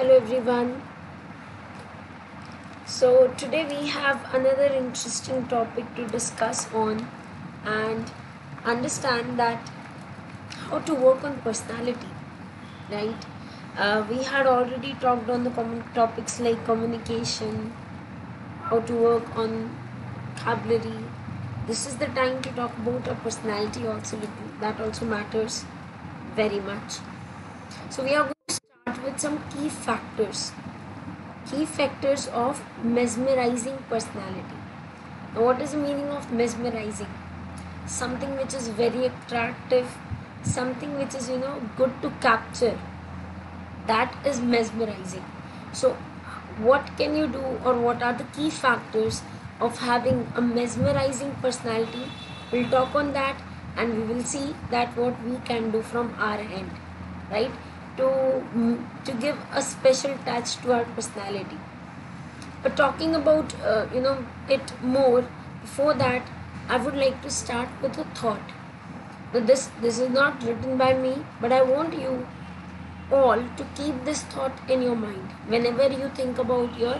Hello everyone. So today we have another interesting topic to discuss on and understand that how to work on personality, right? We had already talked on the common topics like communication, how to work on vocabulary. This is the time to talk about our personality also. That also matters very much. So we are going to start with some key factors of mesmerizing personality. Now, what is the meaning of mesmerizing? Something which is very attractive, something which is good to capture. That is mesmerizing. So what can you do, or what are the key factors of having a mesmerizing personality? We'll talk on that, and we will see that what we can do from our end, right? To give a special touch to our personality. But talking about it more, before that I would like to start with a thought. Now this is not written by me, but I want you all to keep this thought in your mind whenever you think about your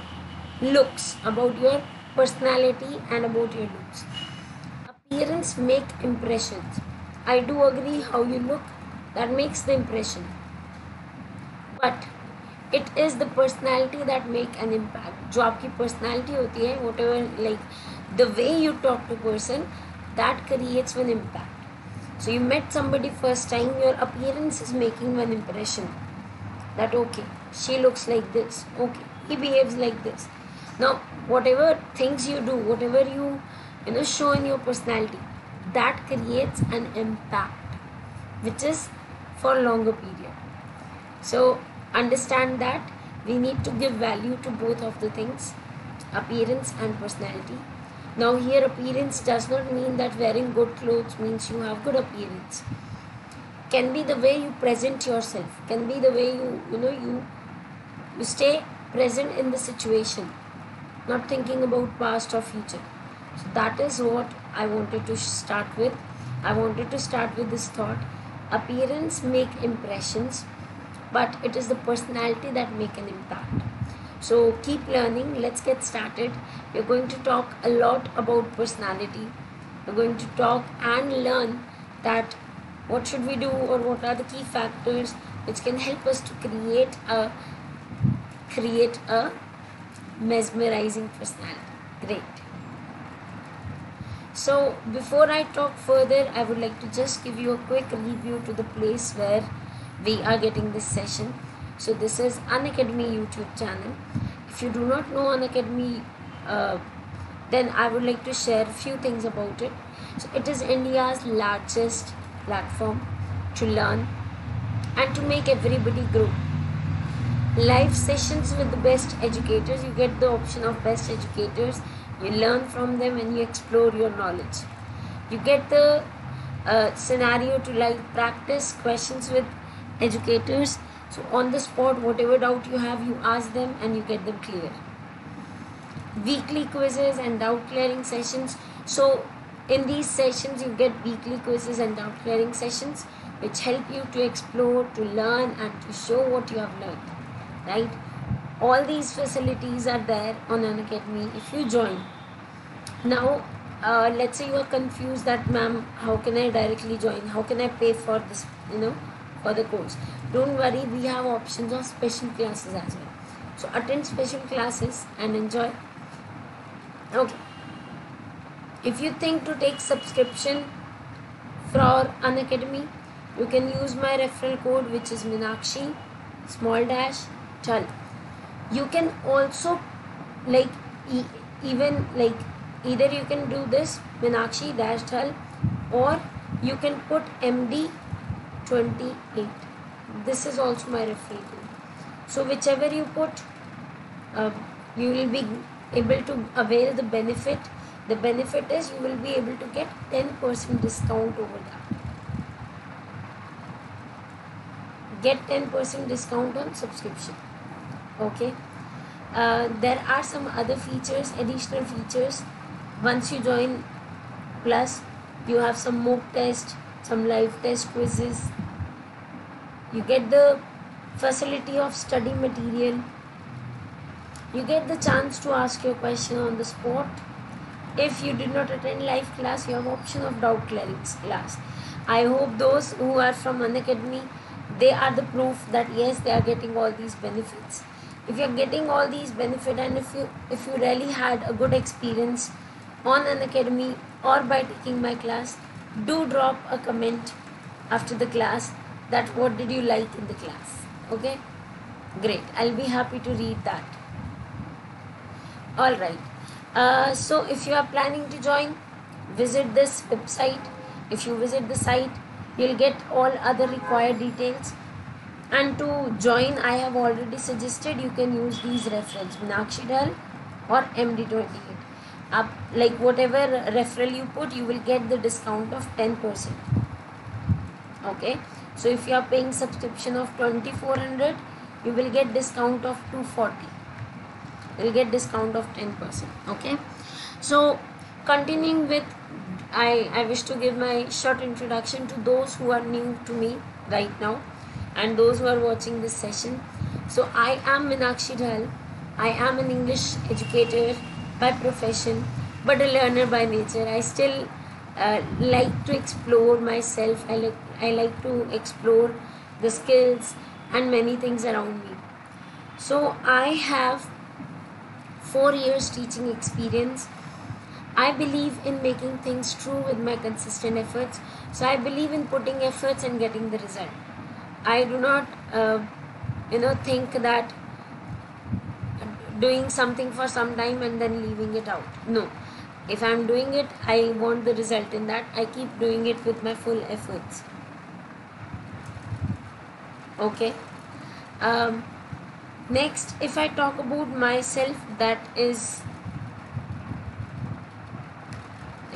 looks, about your personality and about your looks. Appearance make impressions. I do agree, how you look, that makes the impression. But it is the personality that make an impact. जो आपकी personality होती है, whatever, like the way you talk to person, that creates an impact. So you met somebody first time, your appearance is making an impression. That okay, she looks like this. Okay, he behaves like this. Now whatever things you do, whatever you show in your personality, that creates an impact, which is for longer period. So understand that we need to give value to both of the things, appearance and personality. Now here appearance does not mean that wearing good clothes means you have good appearance. Can be the way you present yourself, can be the way you stay present in the situation, not thinking about past or future. So that is what I wanted to start with. I wanted to start with this thought: appearance make impressions, but it is the personality that make an impact. So keep learning. Let's get started. We're going to talk a lot about personality. We're going to talk and learn that what should we do, or what are the key factors which can help us to create a mesmerizing personality. Great. So before I talk further, I would like to just give you a quick review to the place where we are getting this session. So this is Unacademy YouTube channel. If you do not know Unacademy, then I would like to share a few things about it. So it is India's largest platform to learn and to make everybody grow. Live sessions with the best educators. You get the option of best educators. You learn from them and you explore your knowledge. You get the scenario to live practice questions with educators. So on the spot, whatever doubt you have, you ask them and you get them clear. Weekly quizzes and doubt clearing sessions. So in these sessions you get weekly quizzes and doubt clearing sessions, which help you to explore, to learn and to show what you have learned, right? All these facilities are there on Unacademy if you join. Now let's say you are confused that, ma'am, how can I directly join? How can I pay for this, for the course? Don't worry, we have options of special classes as well. So attend special classes and enjoy. Okay. If you think to take subscription for Unacademy, you can use my referral code, which is Meenakshi _Dhall. You can also either you can do this Meenakshi _Dhall, or you can put MD 28. This is also my referral code. So whichever you put, you will be able to avail the benefit. The benefit is you will be able to get 10% discount over that. Get 10% discount on subscription. Okay. There are some other features, additional features. Once you join, plus you have some mock test, some live test quizzes. You get the facility of study material. You get the chance to ask your question on the spot. If you did not attend live class, you have option of doubt clerics class. I hope those who are from Unacademy, they are the proof that yes, they are getting all these benefits. If you are getting all these benefit, and if you really had a good experience on Unacademy or by taking my class, do drop a comment after the class that what did you like in the class. Okay, great, I'll be happy to read that. All right, so if you are planning to join, visit this website. If you visit the site, you'll get all other required details. And to join, I have already suggested you can use these reference, Meenakshi Dhall or MD28. Up, like whatever referral you put, you will get the discount of 10%. Okay, so if you are paying subscription of 2400, you will get discount of 240. You'll get discount of 10%. Okay, so continuing with, I wish to give my short introduction to those who are new to me right now and those who are watching this session. So I am Meenakshi Dhall. I am an English educator by profession, but a learner by nature. I still like to explore myself. I like to explore the skills and many things around me. So I have 4 years teaching experience. I believe in making things true with my consistent efforts. So I believe in putting efforts and getting the result. I do not, think that doing something for some time and then leaving it out. No, if I'm doing it, I want the result in that. I keep doing it with my full efforts. Okay. Next, if I talk about myself, that is,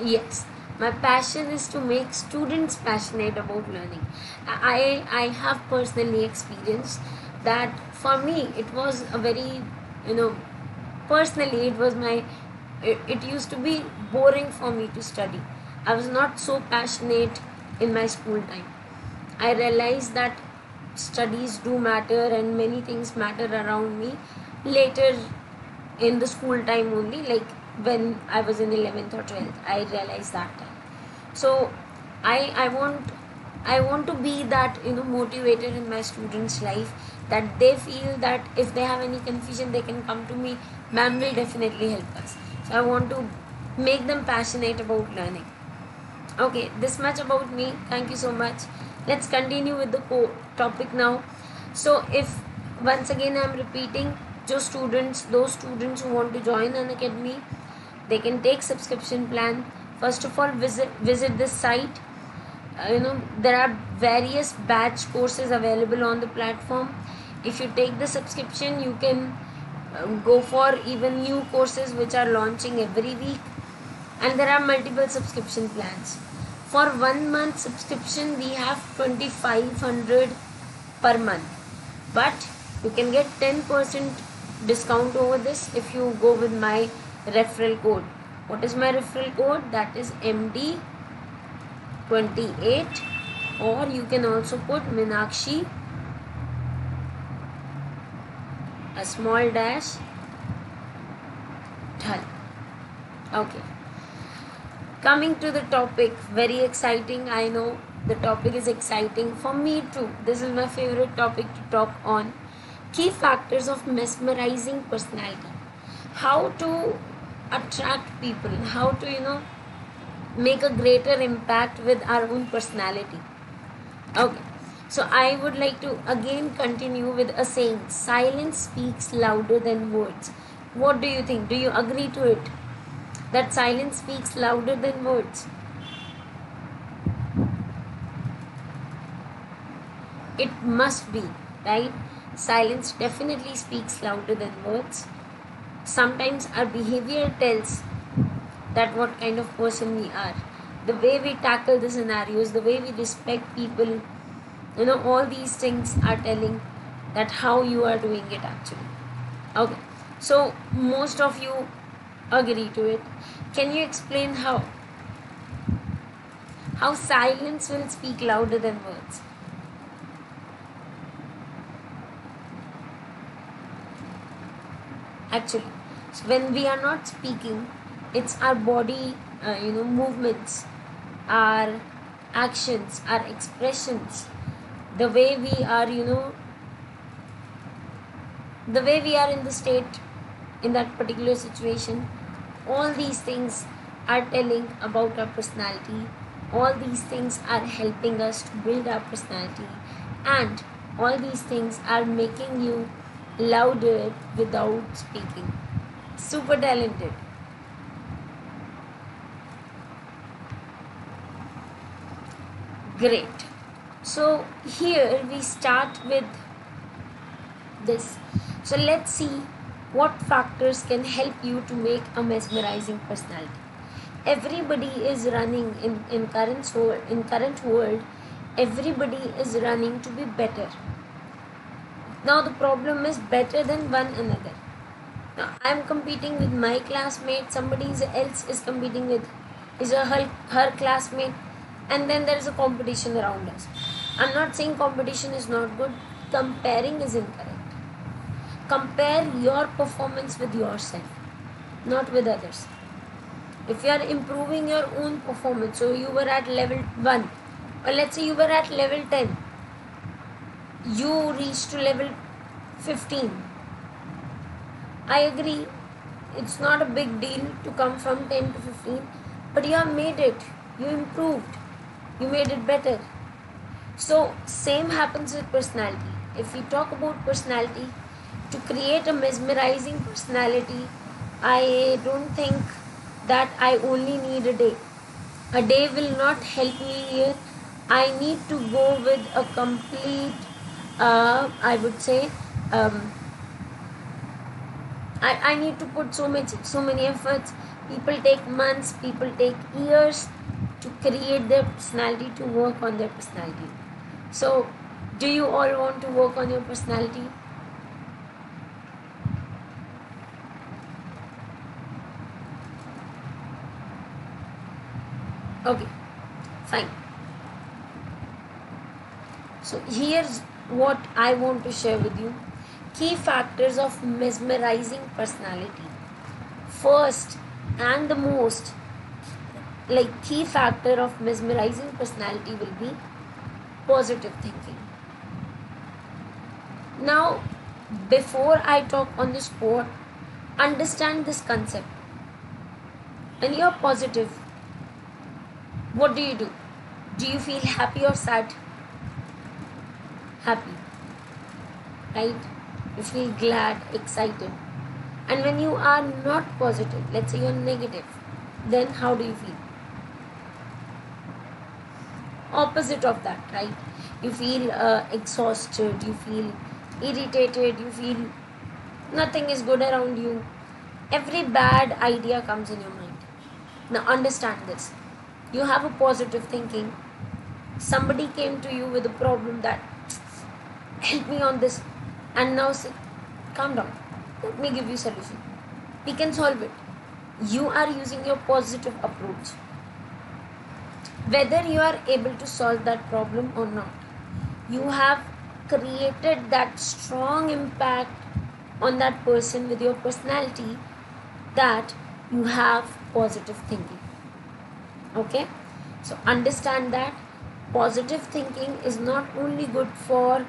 yes, my passion is to make students passionate about learning. I have personally experienced that. For me, it was a very, personally, it used to be boring for me to study. I was not so passionate in my school time. I realized that studies do matter and many things matter around me later in the school time only, like when I was in 11th or 12th. I realized that time. So I want to be that motivator in my students' life, that they feel that if they have any confusion, they can come to me. Ma'am will definitely help us. So I want to make them passionate about learning. Okay, this much about me. Thank you so much. Let's continue with the topic now. So if, once again I'm repeating, those students who want to join Unacademy, they can take subscription plan. First of all, visit this site. There are various batch courses available on the platform. If you take the subscription, you can go for even new courses which are launching every week. And there are multiple subscription plans. For 1 month subscription, we have 2500 per month. But you can get 10% discount over this if you go with my referral code. What is my referral code? That is MD28, or you can also put Meenakshi, _Dhall. Okay. Coming to the topic, very exciting. I know the topic is exciting for me too. This is my favorite topic to talk on. Key factors of mesmerizing personality. How to attract people. How to, make a greater impact with our own personality. Okay. So I would like to again continue with a saying. Silence speaks louder than words. What do you think? Do you agree to it? That silence speaks louder than words. It must be, right? Silence definitely speaks louder than words. Sometimes our behavior tells that what kind of person we are. The way we tackle the scenarios, the way we respect people, all these things are telling that how you are doing it actually. Okay, so most of you agree to it. Can you explain how silence will speak louder than words? actually. So when we are not speaking, it's our body, movements, our actions, our expressions, the way we are, the way we are in the state, in that particular situation. All these things are telling about our personality. All these things are helping us to build our personality, and all these things are making you louder without speaking. Super talented. Great. So here we start with this. So let's see what factors can help you to make a mesmerizing personality. Everybody is running in current world. Everybody is running to be better. Now the problem is better than one another. Now I am competing with my classmate. Somebody else is competing with her classmate, and then there is a competition around us. I am not saying competition is not good. Comparing is incorrect. Compare your performance with yourself, not with others. If you are improving your own performance, so you were at level 1, or let's say you were at level 10, you reached to level 15. I agree, it's not a big deal to come from 10 to 15, but you have made it, you improved, you made it better. So same happens with personality. If we talk about personality, to create a mesmerizing personality, I don't think that I only need a day. A day will not help me here. I need to go with a complete, I need to put so many efforts. People take months, people take years to create their personality, to work on their personality. So, do you all want to work on your personality? Okay, fine. So here's what I want to share with you. Key factors of mesmerizing personality. First and the most, key factor of mesmerizing personality will be positive thinking. Now, before I talk on this point, understand this concept. When you're positive, what do you do? Do you feel happy or sad? Happy, right? You feel glad, excited. And when you are not positive, let's say you're negative, then how do you feel? Opposite of that, right? You feel exhausted, you feel irritated, you feel nothing is good around you. Every bad idea comes in your mind. Now understand this. You have a positive thinking. Somebody came to you with a problem that help me on this, and now say, calm down, let me give you solution. We can solve it. You are using your positive approach. Whether you are able to solve that problem or not, you have created that strong impact on that person with your personality that you have positive thinking. Okay, so understand that positive thinking is not only good for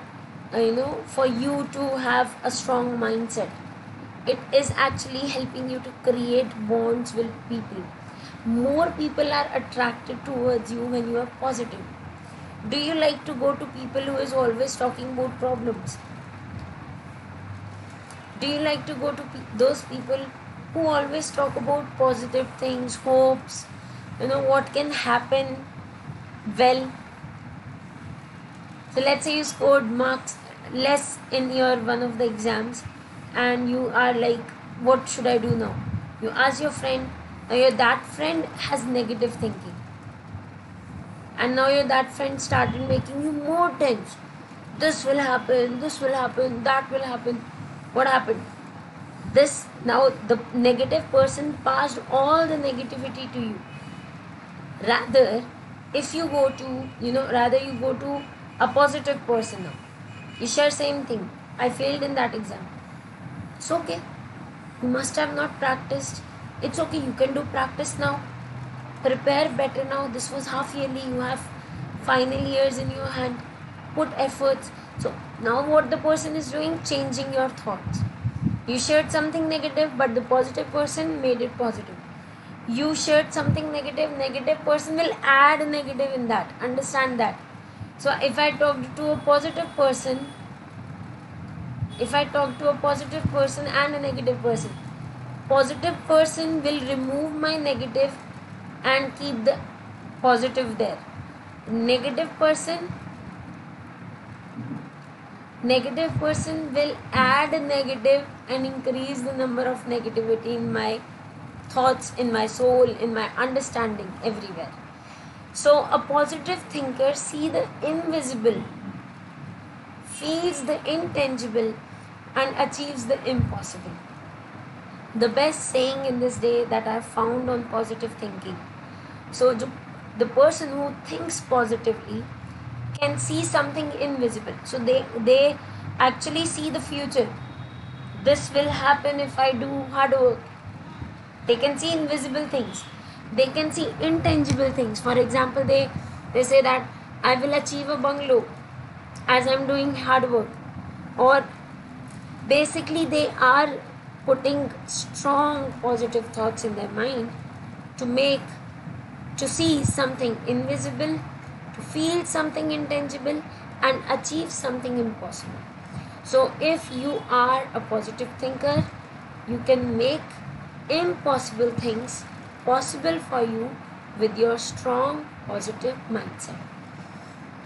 for you to have a strong mindset. It is actually helping you to create bonds with people. More people are attracted towards you when you are positive. Do you like to go to people who is always talking about problems? Do you like to go to those people who always talk about positive things, hopes, what can happen well? So let's say you scored marks less in your one of the exams, and you are like, what should I do now? You ask your friend. Now that friend has negative thinking, and now that friend started making you more tense. This will happen, that will happen. What happened? This, now the negative person passed all the negativity to you. Rather, if you go to, you go to a positive person now. You share same thing. I failed in that exam. It's okay. You must have not practiced. It's okay, you can do practice now. Prepare better now. This was half yearly. You have final years in your hand. Put efforts. So now what the person is doing, changing your thoughts. You shared something negative, but the positive person made it positive. You shared something negative, negative person will add negative in that. Understand that. So if I talked to a positive person, and a negative person, positive person will remove my negative and keep the positive there. Negative person will add negative and increase the number of negativity in my thoughts, in my soul, in my understanding, everywhere. So a positive thinker sees the invisible, feels the intangible, and achieves the impossible. The best saying in this day that I found on positive thinking. So the person who thinks positively can see something invisible. So they actually see the future. This will happen if I do hard work. They can see invisible things. They can see intangible things. For example, they say that I will achieve a bungalow as I'm doing hard work. Or basically they are putting strong positive thoughts in their mind to see something invisible, to feel something intangible, and achieve something impossible. So if you are a positive thinker, you can make impossible things possible for you with your strong positive mindset.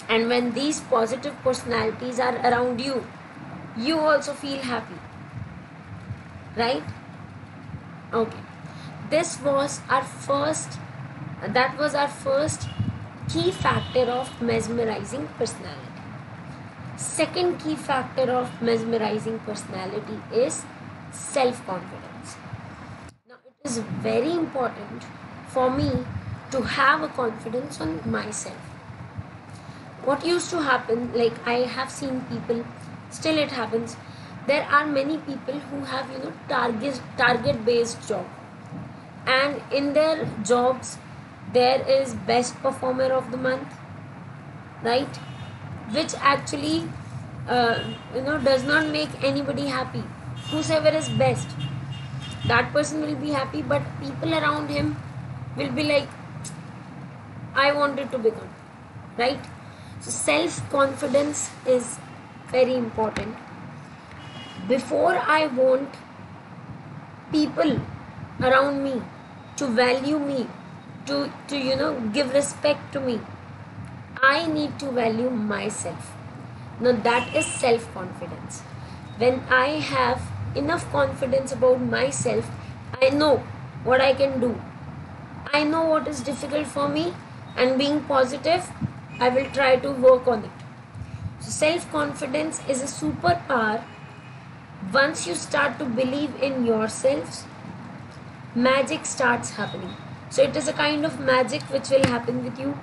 And when these positive personalities are around you, you also feel happy. Right? Okay. That was our first key factor of mesmerizing personality. Second key factor of mesmerizing personality is self-confidence. Now it is very important for me to have a confidence on myself. What used to happen, like I have seen people, still it happens, there are many people who have target-based job, and in their jobs there is best performer of the month, right? Which actually does not make anybody happy. Whosoever is best, that person will be happy, but people around him will be like, I wanted to become, right? So self-confidence is very important. Before I want people around me to value me, to give respect to me, I need to value myself. Now that is self-confidence. When I have enough confidence about myself, I know what I can do. I know what is difficult for me, and being positive, I will try to work on it. So self-confidence is a superpower. Once you start to believe in yourselves, magic starts happening. So it is a kind of magic which will happen with you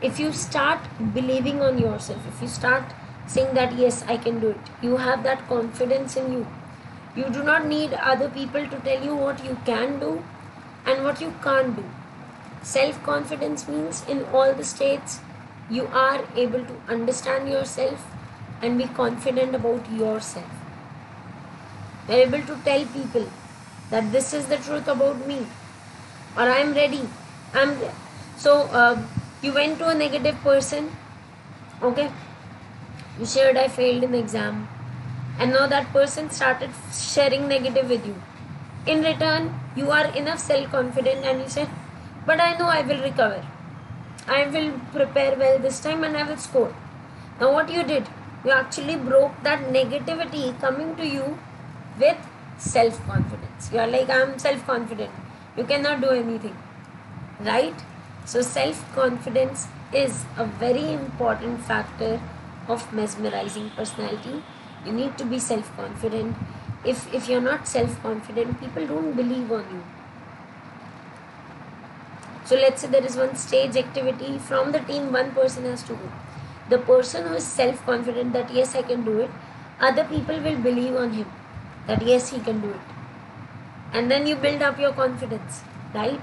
if you start believing on yourself, if you start saying that yes, I can do it. You have that confidence in you. You do not need other people to tell you what you can do and what you can't do. Self-confidence means in all the states you are able to understand yourself and be confident about yourself. You are able to tell people that this is the truth about me, or I am ready. You went to a negative person, okay? You shared I failed an exam, and now that person started sharing negative with you. In return, you are enough self-confident and you said, but I know I will recover. I will prepare well this time and I will score. Now what you did? You actually broke that negativity coming to you with self-confidence. You are like, I am self-confident. You cannot do anything, right? So self-confidence is a very important factor of mesmerizing personality. You need to be self-confident. If you're not self-confident, people don't believe on you. So let's say there is one stage activity. From the team, one person has to go. The person who is self-confident that yes, I can do it, other people will believe on him that yes, he can do it. and then you build up your confidence, right?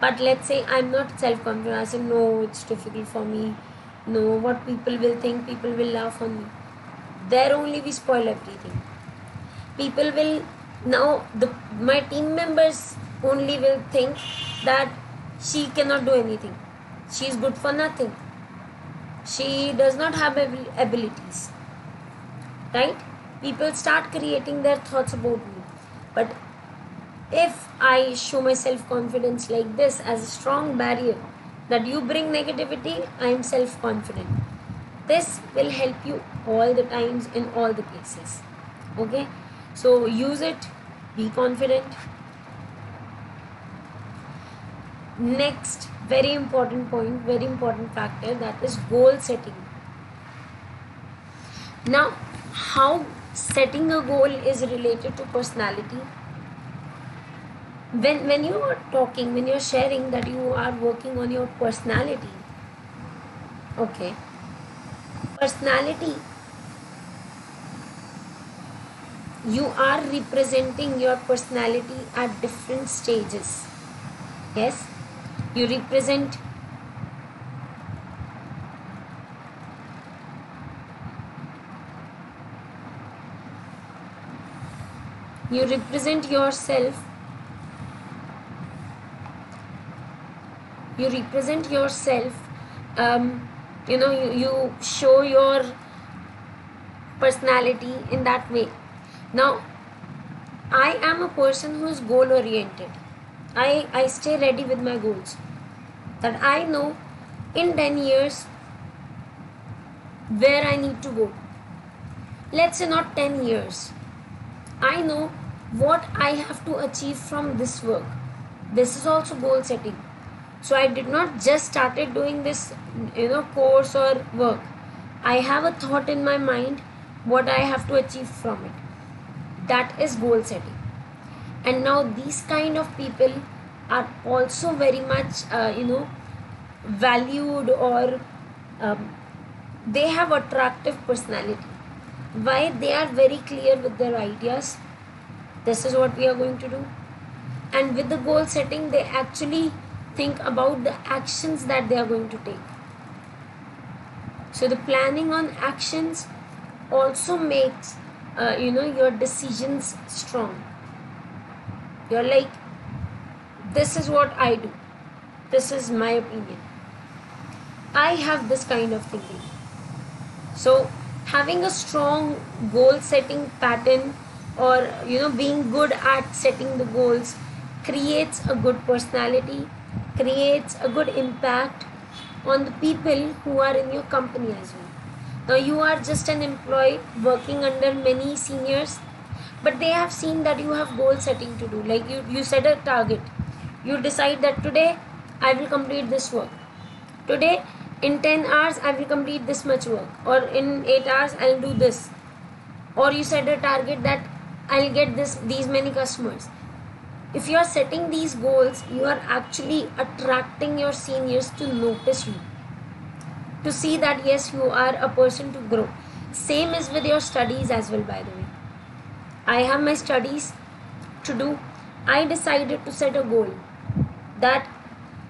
But let's say I'm not self-confident. I say, no, it's difficult for me. No, what people will think, people will laugh on me. There only we spoil everything. People will, now my team members only will think that she cannot do anything. She is good for nothing. She does not have abilities, right? People start creating their thoughts about me. But if I show my self-confidence like this as a strong barrier, that you bring negativity, I am self-confident. This will help you all the times in all the places. Okay? So use it. Be confident. Next, very important point, very important factor, that is goal setting. Now, how setting a goal is related to personality. When you are talking, when you are sharing that you are working on your personality, okay, personality, you are representing your personality at different stages. Yes, you represent yourself. You represent yourself, you know, you show your personality in that way. Now, I am a person who is goal oriented. I stay ready with my goals, that I know in 10 years where I need to go. Let's say not 10 years. I know what I have to achieve from this work. This is also goal setting. So I did not just started doing this, you know, course or work. I have a thought in my mind what I have to achieve from it. That is goal setting. And now these kind of people are also very much, you know, valued, or they have attractive personality. Why? They are very clear with their ideas. This is what we are going to do. And with the goal setting, they actually think about the actions that they are going to take. So the planning on actions also makes, you know, your decisions strong. You're like, this is what I do. This is my opinion. I have this kind of thinking. So having a strong goal setting pattern, or, you know, being good at setting the goals, creates a good personality, creates a good impact on the people who are in your company as well. Now you are just an employee working under many seniors, but they have seen that you have goal setting to do. Like you set a target. You decide that today I will complete this work. Today in 10 hours I will complete this much work, or in 8 hours I will do this. Or you set a target that I will get these many customers. If you are setting these goals, you are actually attracting your seniors to notice you, to see that yes, you are a person to grow. Same is with your studies as well, by the way. I have my studies to do. I decided to set a goal.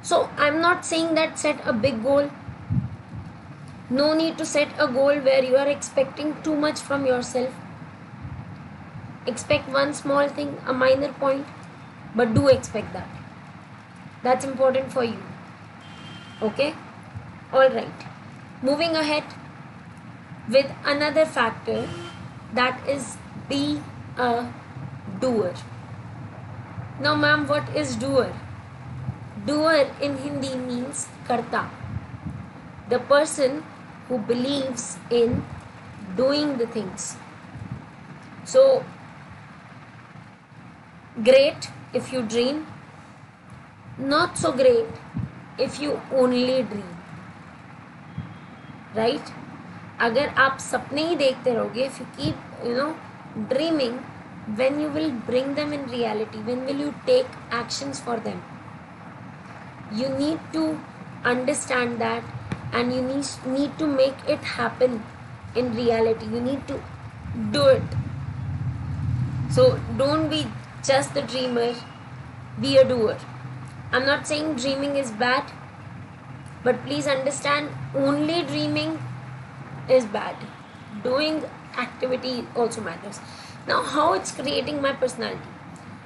So I'm not saying that set a big goal. No need to set a goal where you are expecting too much from yourself. Expect one small thing, a minor point. But do expect that. That's important for you. Okay? Alright. Moving ahead with another factor, that is be a doer. Now ma'am, what is doer? Doer in Hindi means karta. The person who believes in doing the things. So, great if you dream, not so great if you only dream, right? अगर आप सपने ही देखते रहोगे, if you keep, you know, dreaming, when you will bring them in reality, when will you take actions for them? You need to understand that, and you need to make it happen in reality. You need to do it. So don't be just the dreamer, be a doer. I'm not saying dreaming is bad, but please understand, only dreaming is bad. Doing activity also matters. Now, how it's creating my personality.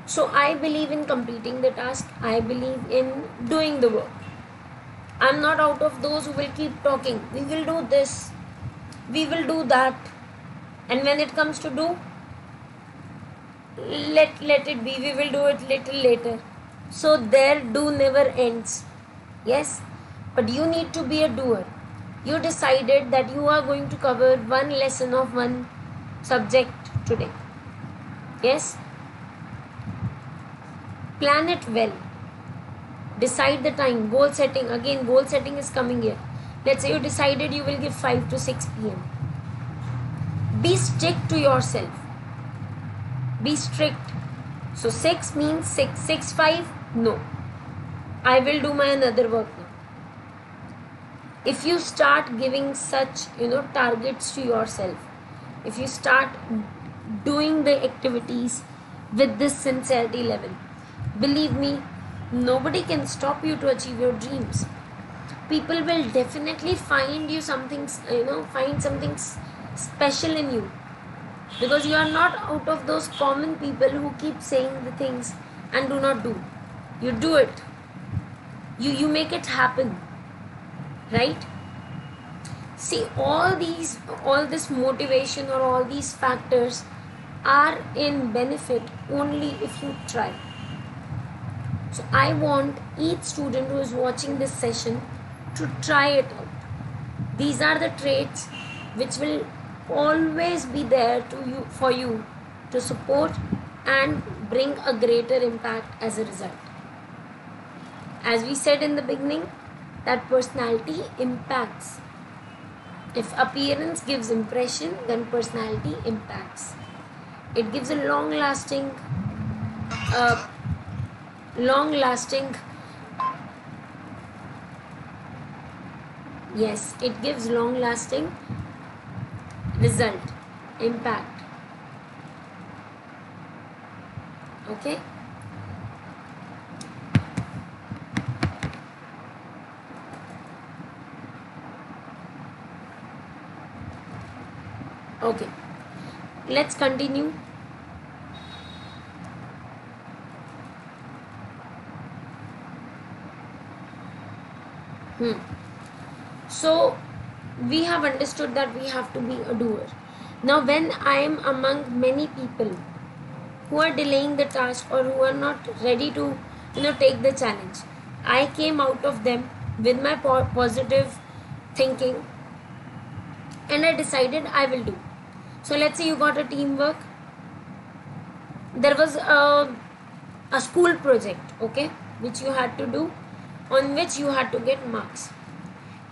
So I believe in completing the task. I believe in doing the work. I'm not out of those who will keep talking. We will do this. We will do that. And when it comes to do, let it be. We will do it little later. So their do never ends. Yes, but you need to be a doer. You decided that you are going to cover one lesson of one subject today. Yes? Plan it well. Decide the time. Goal setting. Again, goal setting is coming here. Let's say you decided you will give 5 to 6 p.m. Be strict to yourself. Be strict. So 6 means 6. 6, 5, no. I will do my another work now. If you start giving such, targets to yourself, if you start doing the activities with this sincerity level, believe me, nobody can stop you to achieve your dreams. People will definitely find you something, find something special in you, because you are not out of those common people who keep saying the things and do not do. You do it. You make it happen. Right? See, all this motivation or all these factors are in benefit only if you try. So I want each student who is watching this session to try it out. These are the traits which will always be there for you to support and bring a greater impact as a result. As we said in the beginning, that personality impacts. If appearance gives impression, then personality impacts. It gives a long-lasting result, impact. Okay? Okay, let's continue. So we have understood that we have to be a doer. Now, when I am among many people who are delaying the task or who are not ready to, take the challenge, I came out of them with my positive thinking and I decided I will do. So let's say you got a teamwork. There was a school project, okay, which you had to do, on which you had to get marks.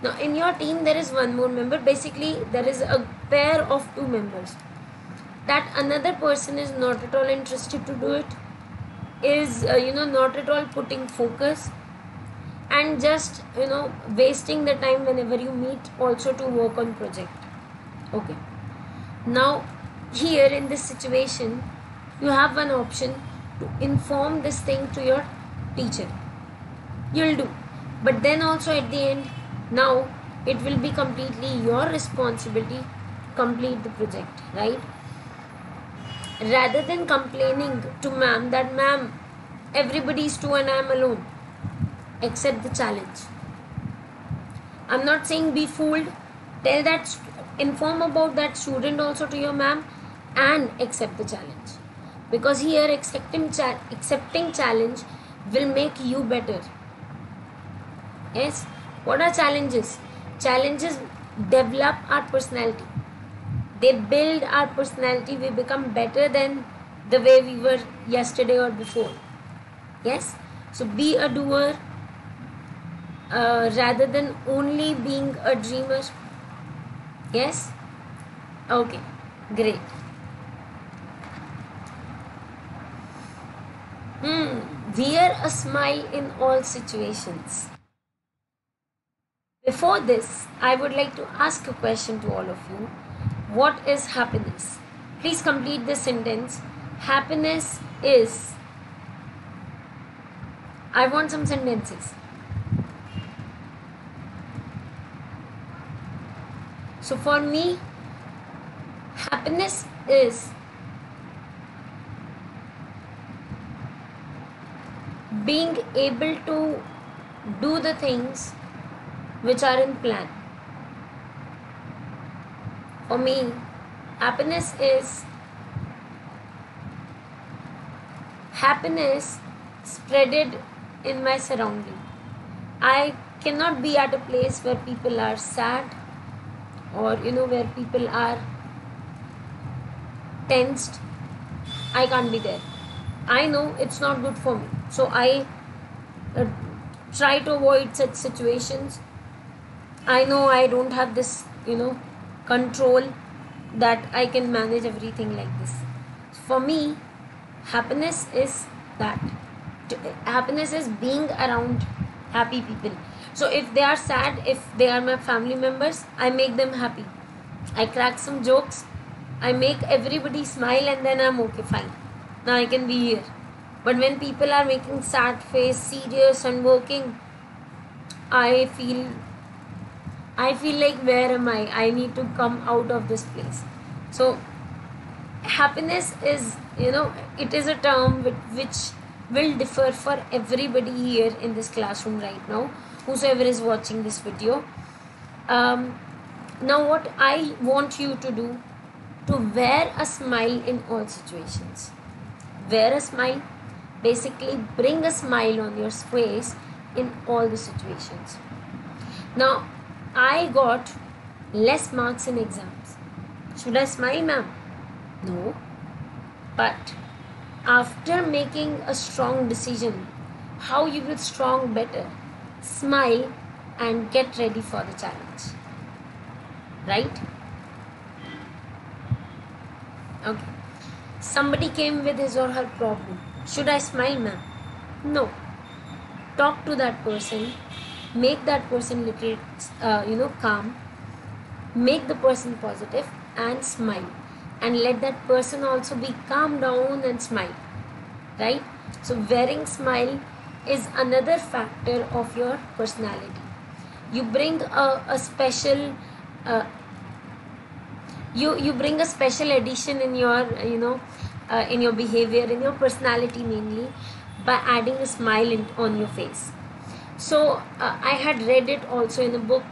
Now in your team there is one more member. Basically there is a pair of two members. That another person is not at all interested to do it, is not at all putting focus, and just wasting the time whenever you meet also to work on project. Okay. Now, here in this situation, you have one option to inform this thing to your teacher. You'll do. But then also at the end, now it will be completely your responsibility to complete the project, right? Rather than complaining to ma'am that ma'am, everybody is two and I am alone. Accept the challenge. I'm not saying be fooled. Tell that, inform about that student also to your ma'am and accept the challenge, because here accepting challenge will make you better. Yes, what are challenges? Challenges develop our personality. They build our personality. We become better than the way we were yesterday or before. Yes, so be a doer rather than only being a dreamer. Yes? Okay, great. Wear a smile in all situations. Before this, I would like to ask a question to all of you. What is happiness? Please complete this sentence. Happiness is. I want some sentences. So for me, happiness is being able to do the things which are in plan. For me, happiness is happiness spreaded in my surrounding. I cannot be at a place where people are sad, or where people are tensed. I can't be there. I know it's not good for me, so I try to avoid such situations. I know I don't have this control that I can manage everything like this. For me, happiness is that. Happiness is being around happy people. So if they are sad, if they are my family members, I make them happy. I crack some jokes, I make everybody smile, and then I'm okay, fine. Now I can be here. But when people are making sad face, serious and working, I feel like, where am I? I need to come out of this place. So happiness is, it is a term which will differ for everybody here in this classroom right now, whosoever is watching this video. Now what I want you to do, to wear a smile in all situations. Wear a smile, basically bring a smile on your face in all the situations. Now I got less marks in exams. Should I smile, ma'am? No. But after making a strong decision, how you will strong better? Smile and get ready for the challenge, right? Okay. Somebody came with his or her problem. Should I smile, ma'am? No. Talk to that person. Make that person little, calm. Make the person positive and smile. And let that person also be calm down and smile, right? So wearing smile is another factor of your personality. You bring a special, you bring a special addition in your, in your behavior, in your personality mainly, by adding a smile on your face. So I had read it also in a book,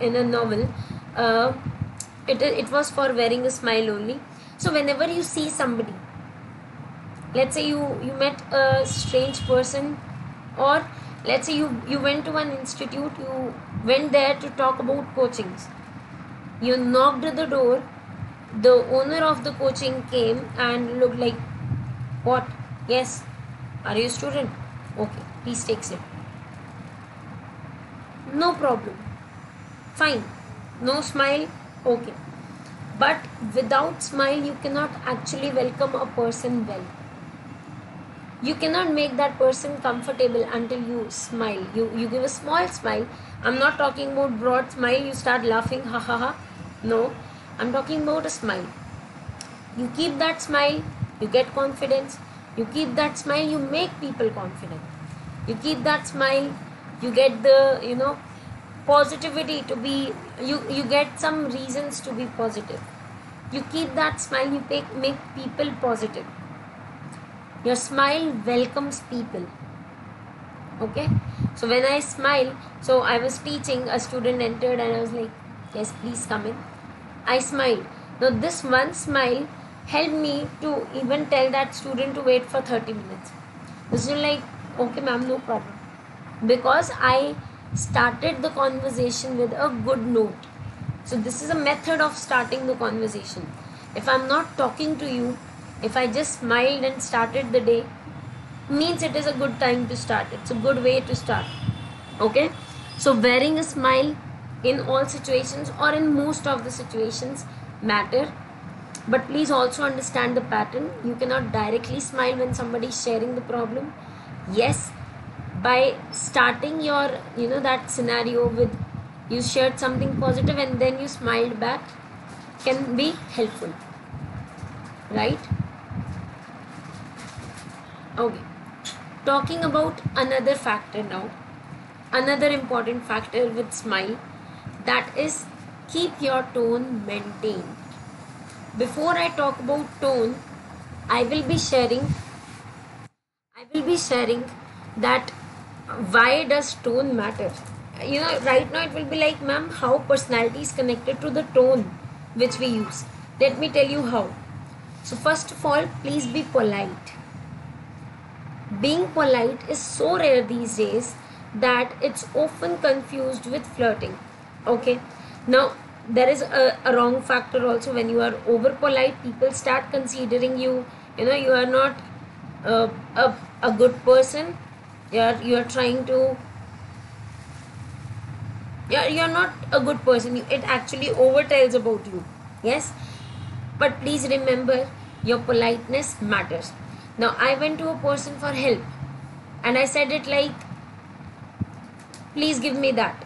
in a novel. It was for wearing a smile only. So whenever you see somebody, let's say you met a strange person, or let's say you went to an institute, you went there to talk about coachings. You knocked at the door, the owner of the coaching came and looked like, what? Yes. Are you a student? Okay, please take it. No problem. Fine. No smile. Okay. But without smile, you cannot actually welcome a person well. You cannot make that person comfortable until you smile. You give a small smile. I'm not talking about broad smile, you start laughing, ha ha ha. No, I'm talking about a smile. You keep that smile, you get confidence. You keep that smile, you make people confident. You keep that smile, you get the, positivity to be, you get some reasons to be positive. You keep that smile, you make people positive. Your smile welcomes people. Okay, so when I smile, so I was teaching, a student entered and I was like, yes, please come in. I smiled. Now this one smile helped me to even tell that student to wait for 30 minutes. The student like, okay ma'am, no problem. Because I started the conversation with a good note. So this is a method of starting the conversation. If I'm not talking to you, if I just smiled and started the day, means it is a good time to start. It's a good way to start. Okay, so wearing a smile in all situations, or in most of the situations, matter. But please also understand the pattern. You cannot directly smile when somebody is sharing the problem. Yes, by starting your, that scenario with, you shared something positive and then you smiled back, can be helpful, right? Okay. Talking about another factor now, another important factor with smile, that is keep your tone maintained. Before I talk about tone, I will be sharing that why does tone matter. You know, right now it will be like, ma'am, how personality is connected to the tone which we use. Let me tell you how. So first of all, please be polite. Being polite is so rare these days that it's often confused with flirting. Okay, now there is a wrong factor also. When you are over polite, people start considering you, you know, you are not a good person, you are trying to, you are not a good person. It actually overtells about you. Yes, but please remember, your politeness matters. Now I went to a person for help and I said it like, please give me that.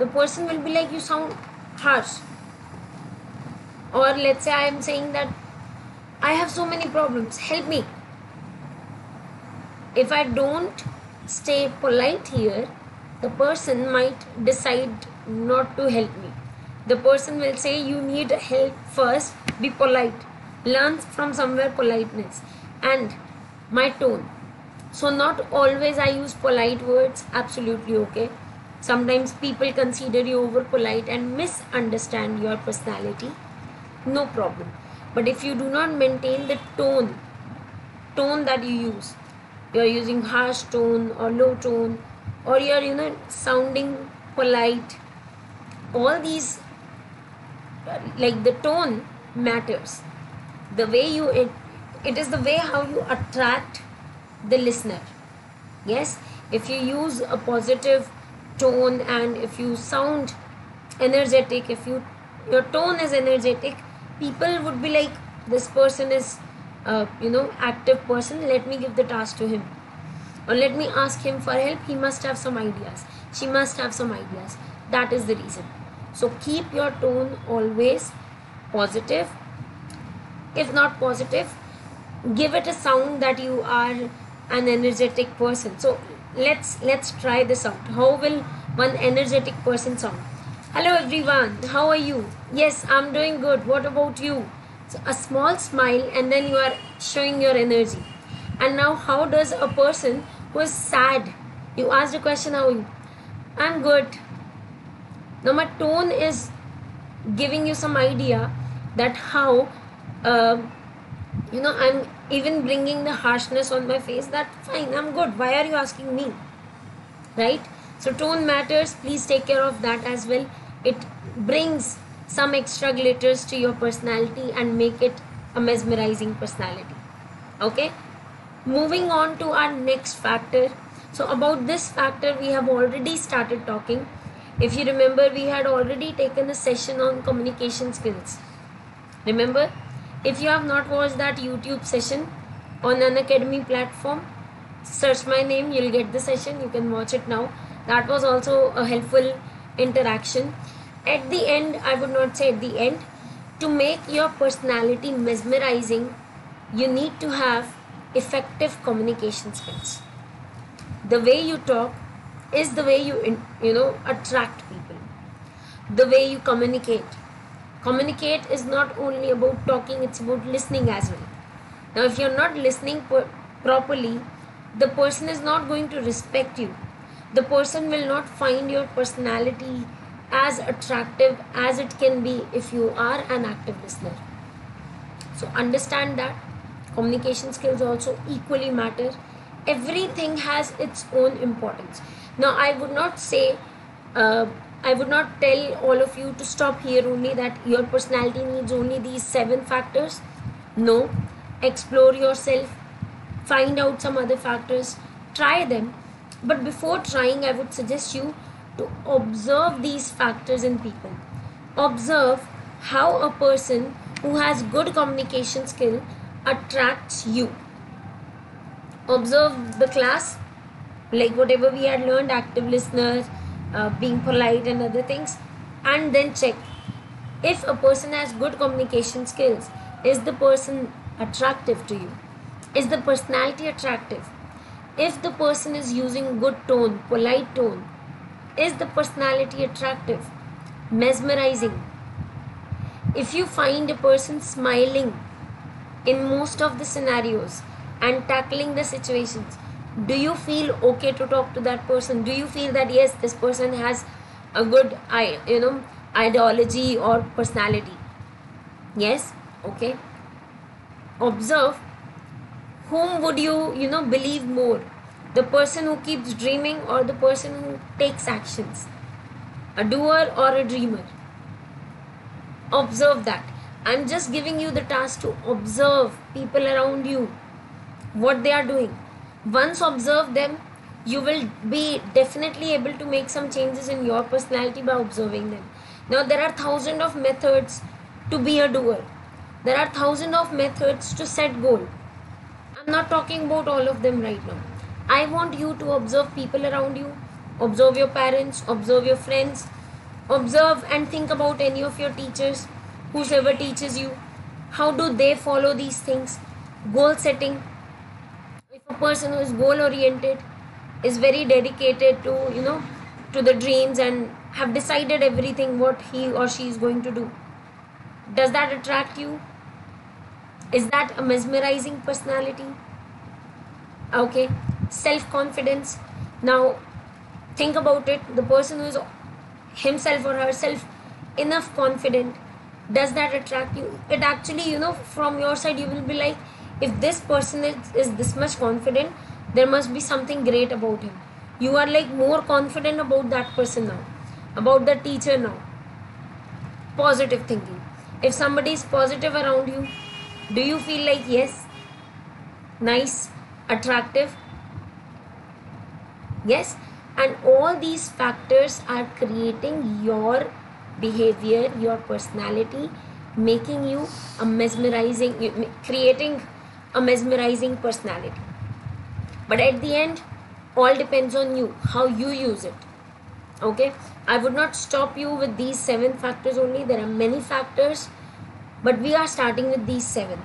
The person will be like, you sound harsh. Or let's say I am saying that I have so many problems, help me. If I don't stay polite here, the person might decide not to help me. The person will say, you need help first, be polite, learn from somewhere politeness. And my tone, so not always I use polite words, absolutely okay. Sometimes people consider you over polite and misunderstand your personality, no problem. But if you do not maintain the tone that you use, you are using harsh tone or low tone, or you are, you know, sounding polite, all these, like the tone matters. The way you, it is the way how you attract the listener. Yes, if you use a positive tone and if you sound energetic, if your tone is energetic, people would be like, this person is active person, let me give the task to him, or let me ask him for help, he must have some ideas, she must have some ideas. That is the reason. So keep your tone always positive. If not positive, give it a sound that you are an energetic person. So let's try this out. How will one energetic person sound? Hello everyone, how are you? Yes, I'm doing good, what about you? So a small smile, and then you are showing your energy. And now how does a person who is sad, you ask the question, how are you? I'm good. Now my tone is giving you some idea that how I'm even bringing the harshness on my face, that fine, I'm good, why are you asking me, right? So tone matters, please take care of that as well. It brings some extra glitters to your personality and make it a mesmerizing personality. Okay, moving on to our next factor. So about this factor we have already started talking. If you remember, we had already taken a session on communication skills. Remember, if you have not watched that YouTube session on Unacademy platform, search my name, you'll get the session, you can watch it now. That was also a helpful interaction. At the end, I would not say at the end, to make your personality mesmerizing, you need to have effective communication skills. The way you talk is the way you, attract people. The way you communicate. Communicate is not only about talking, it's about listening as well. Now if you're not listening properly, the person is not going to respect you. The person will not find your personality as attractive as it can be if you are an active listener. So understand that communication skills also equally matter. Everything has its own importance. Now I would not say, I would not tell all of you to stop here only, that your personality needs only these 7 factors. No, explore yourself, find out some other factors, try them. But before trying, I would suggest you to observe these factors in people. Observe how a person who has good communication skill attracts you. Observe the class, like whatever we had learned, active listeners, being polite and other things, and then check if a person has good communication skills, is the person attractive to you? Is the personality attractive? If the person is using good tone, polite tone, is the personality attractive? Mesmerizing. If you find a person smiling in most of the scenarios and tackling the situations, do you feel okay to talk to that person? Do you feel that yes, this person has a good ideology or personality? Yes, okay. Observe whom would you believe more, the person who keeps dreaming or the person who takes actions, a doer or a dreamer? Observe that. I'm just giving you the task to observe people around you, what they are doing. Once observe them, you will be definitely able to make some changes in your personality by observing them. Now there are thousands of methods to be a doer. There are thousands of methods to set goal. I'm not talking about all of them right now. I want you to observe people around you, observe your parents, observe your friends, observe and think about any of your teachers, whosoever teaches you, how do they follow these things. Goal setting. If a person who is goal oriented, is very dedicated to to the dreams and have decided everything what he or she is going to do, does that attract you? Is that a mesmerizing personality? Okay. Self-confidence. Now think about it. The person who is himself or herself enough confident, does that attract you? It actually, from your side you will be like, if this person is this much confident, there must be something great about him. You are like more confident about that person now, about the teacher now. Positive thinking. If somebody is positive around you, do you feel like yes, nice, attractive? Yes. And all these factors are creating your behavior, your personality, making you a mesmerizing, creating a mesmerizing personality. But at the end, all depends on you, how you use it. Okay, I would not stop you with these 7 factors only. There are many factors, but we are starting with these 7.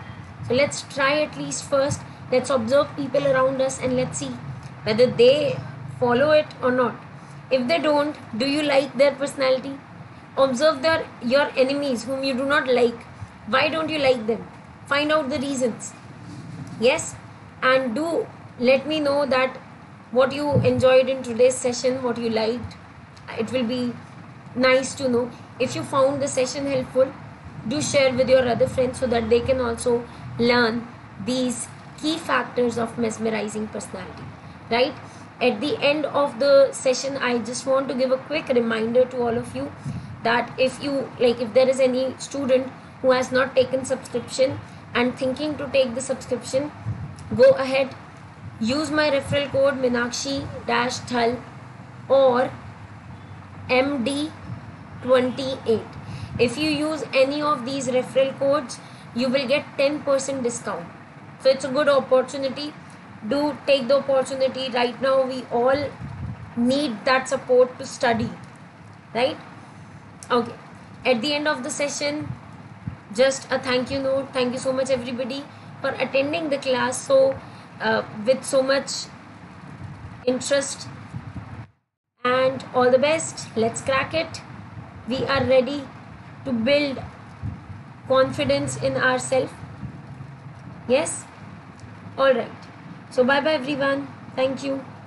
So let's try at least first. Let's observe people around us and let's see whether they follow it or not. If they don't, do you like their personality? Observe your enemies whom you do not like. Why don't you like them? Find out the reasons. Yes, and do let me know that what you enjoyed in today's session, what you liked. It will be nice to know. If you found the session helpful, do share with your other friends so that they can also learn these key factors of mesmerizing personality, right? At the end of the session, I just want to give a quick reminder to all of you that if there is any student who has not taken subscription and thinking to take the subscription, go ahead, use my referral code Meenakshi-Dhall or MD28. If you use any of these referral codes, you will get 10% discount. So it's a good opportunity. Do take the opportunity right now. We all need that support to study, right? Okay, at the end of the session, just a thank you note. Thank you so much everybody for attending the class so with so much interest, and all the best. Let's crack it. We are ready to build confidence in ourselves. Yes, all right. So bye bye everyone. Thank you.